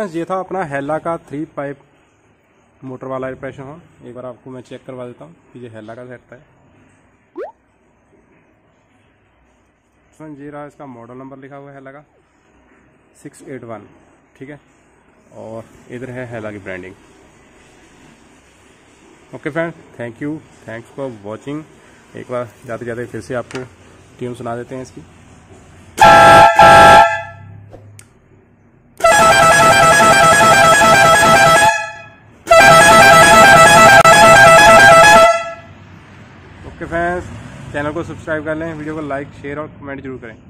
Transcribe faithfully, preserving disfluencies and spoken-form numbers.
Friends ये था अपना हेला का थ्री पाइप मोटर वाला रिप्रेशन हॉर्न। एक बार आपको मैं चेक करवा देता हूँ कि ये हेला का सेट है। फ्रेंड्स ये रहा, इसका मॉडल नंबर लिखा हुआ है हेला का सिक्स एट वन, ठीक है। और इधर है हेला की branding. Okay friends, thank you, thanks for watching. एक बार जाते जाते फिर से आपको ट्यून सुना देते हैं इसकी। ओके फ्रेंड्स, चैनल को सब्सक्राइब कर लें, वीडियो को लाइक शेयर और कमेंट जरूर करें।